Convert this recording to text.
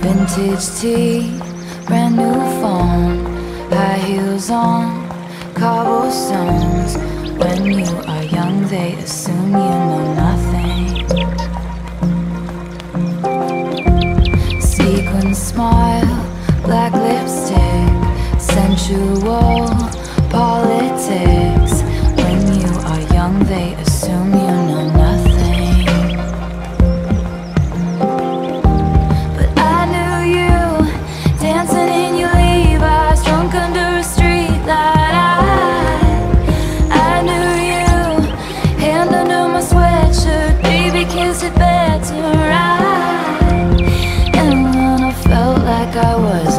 Vintage tea, brand new phone, high heels on, cobblestones. When you are young, they assume you know nothing. Sequin smile, black lipstick, sensual politics. When you are young, they assume you know nothing. I was